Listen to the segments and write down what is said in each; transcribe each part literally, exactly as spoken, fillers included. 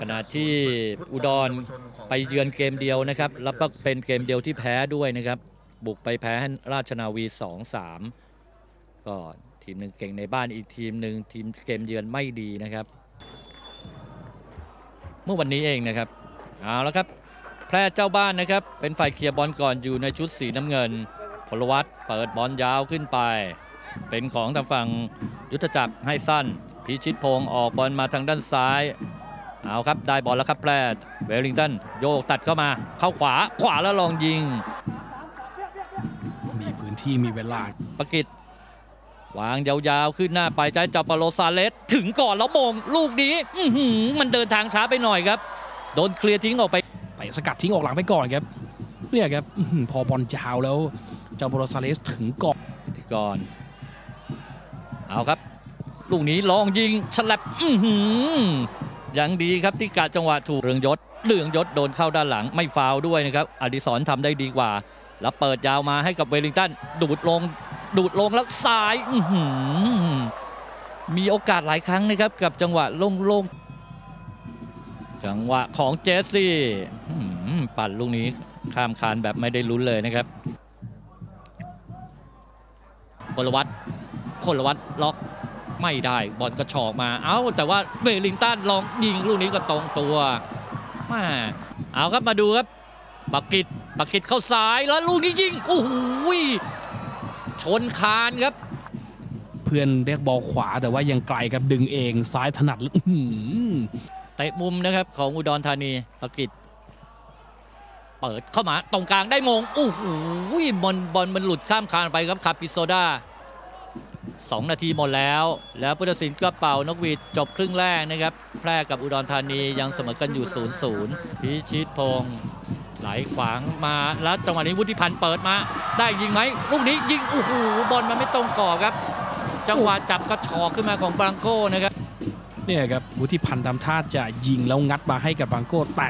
ขณะที่อุดรไปเยือนเกมเดียวนะครับแล้วก็เป็นเกมเดียวที่แพ้ด้วยนะครับบุกไปแพ้ราชนาวี สองสาม ก็ทีมหนึ่งเก่งในบ้านอีกทีมหนึ่งทีมเกมเยือนไม่ดีนะครับเมื่อวันนี้เองนะครับเอาละครับแพร่เจ้าบ้านนะครับเป็นฝ่ายเคลียร์บอลก่อนอยู่ในชุดสีน้ำเงินพลวัตเปิดบอลยาวขึ้นไปเป็นของทางฝั่งยุทธจักรให้สั้นพิชิตพงศ์ออกบอลมาทางด้านซ้ายเอาครับได้บอลแล้วครับแพร่เวลลิงตันโยกตัดเข้ามาเข้าขวาขวาแล้วลองยิงมีพื้นที่มีเวลาประกิตวางยาวๆขึ้นหน้าไปใจจับปาโลซาเลสถึงก่อนแล้วมงลูกนี้มันเดินทางช้าไปหน่อยครับโดนเคลียร์ทิ้งออกไปไปสกัดทิ้งออกหลังไปก่อนครับเนี่ยครับพอบอลยาวแล้วเจ้าปาโลซาเลสถึงก่อนถึงก่อนเอาครับลูกนี้ลองยิงฉลับยังดีครับที่กะจังหวะถูกเรืองยศเรืองยศโดนเข้าด้านหลังไม่ฟาวด้วยนะครับอดิศรทำได้ดีกว่าแล้วเปิดยาวมาให้กับเวลลิงตันดูดลงดูดลงแล้วซ้ายมีโอกาสหลายครั้งนะครับกับจังหวะโล่งๆจังหวะของเจสซี่ปั่นลูกนี้ข้ามคานแบบไม่ได้ลุ้นเลยนะครับพลวัตพลวัตล็อกไม่ได้บอลกระชอกมาเอ้าแต่ว่าเวลลิงตันลองยิงลูกนี้ก็ตรงตัวมาเอาครับมาดูครับปักกิตปักกิตเข้าซ้ายแล้วลูกนี้ยิงโอ้โหชนคานครับเพื่อนเรียกบอลขวาแต่ว่ายังไกลครับดึงเองซ้ายถนัดเตะมุมนะครับของอุดรธานีปักกิตเปิดเข้ามาตรงกลางได้มงโอ้โหบอลบอลมันหลุดข้ามคานไปครับคาปิโซดาสองนาทีหมดแล้วแล้วผู้ตัดสินก็เป่านกหวีดจบครึ่งแรกนะครับแพร่กับอุดรธานียังเสมอกันอยู่ ศูนย์ศูนย์ พิชิตพงศ์ไหลขวางมาแล้วจังหวะนี้วุฒิพันธ์เปิดมาได้ยิงไหมลูกนี้ยิงโอ้โหบอลมันไม่ตรงกรอบครับจังหวะจับกระชอกขึ้นมาของบรังโก้นะครับเนี่ยครับวุฒิพันธ์ทำท่าจะยิงแล้วงัดมาให้กับบรังโก้แต่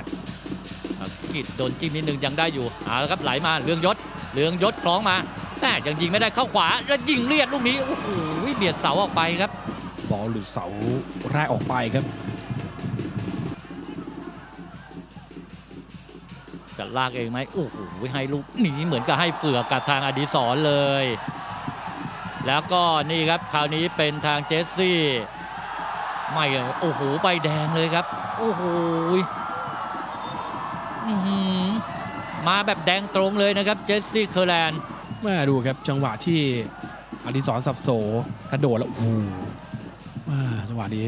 กิดโดนจิ้มนิดนึงยังได้อยู่เอาละครับไหลมาเรืองยศเรืองยศคล้องมาแต่ยังยิงไม่ได้เข้าขวาแล้วยิงเลียดลูกนี้โอ้โหเบียดเสาออกไปครับบอลหลุดเสาแรกออกไปครับจะลากเองไหมโอ้โหให้ลูกหนีเหมือนกับให้เฟือกกับทางอดิศรเลยแล้วก็นี่ครับคราวนี้เป็นทางเจสซี่ไม่โอ้โหใบแดงเลยครับโอ้โหมาแบบแดงตรงเลยนะครับเจสซี่เคอร์แลนด์มาดูครับจังหวะที่อดิศรสับโสกระโดดแล้วโอ้มาจังหวะนี้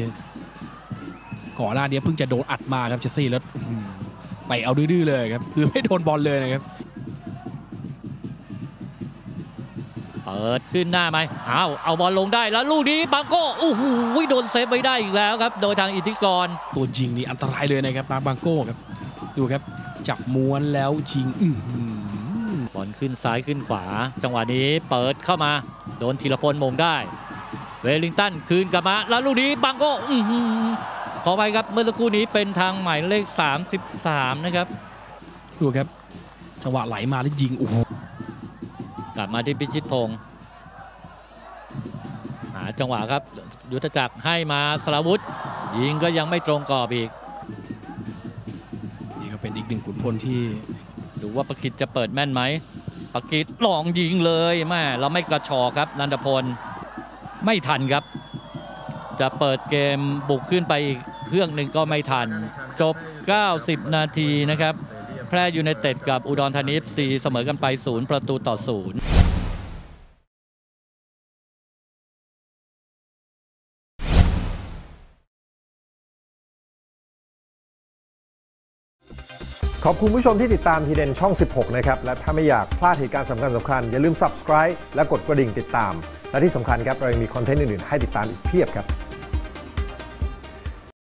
ก่อนหน้านี้เพิ่งจะโดนอัดมาครับเจสซี่แล้วไปเอาดื้อเลยครับคือไม่โดนบอลเลยนะครับเปิดขึ้นหน้าไหมเอาเอาบอลลงได้แล้วลูกนี้บังโก้โอ้โหโดนเซฟไว้ได้อีกแล้วครับโดยทางอิทธิกรตัวยิงนี่อันตรายเลยนะครับมาบังโก้ครับดูครับจับม้วนแล้วยิงบอลขึ้นซ้ายขึ้นขวาจังหวะนี้เปิดเข้ามาโดนธีรพลมงได้เวลลิงตันคืนกลับมาแล้วลูกนี้บังโก้ขอไปครับเมื่อสักครู่นี้เป็นทางหมายเลขสามสิบสามนะครับดูครับจังหวะไหลมาแล้วยิงโอ้โหกลับมาที่พิชิตพงศ์หาจังหวะครับยุทธจักรให้มาสราวุธยิงก็ยังไม่ตรงกรอบอีกนี่ก็เป็นอีกหนึ่งขุนพลที่ดูว่าประกิตจะเปิดแม่นไหมประกิตลองยิงเลยแม่เราไม่กระชอกครับนันทพลไม่ทันครับจะเปิดเกมบุกขึ้นไปอีกเครื่องหนึ่งก็ไม่ทันจบเก้าสิบนาทีนะครับแพร่ยูไนเต็ดกับอุดรธานี เอฟ ซี เสมอกันไปศูนย์ประตูต่อศูนย์ขอบคุณผู้ชมที่ติดตามทีเด่นช่องสิบหกนะครับและถ้าไม่อยากพลาดเหตุการณ์สำคัญสำคัญอย่าลืม subscribe และกดกระดิ่งติดตามและที่สำคัญครับเรายังมีคอนเทนต์อื่นๆให้ติดตามอีกเพียบครับ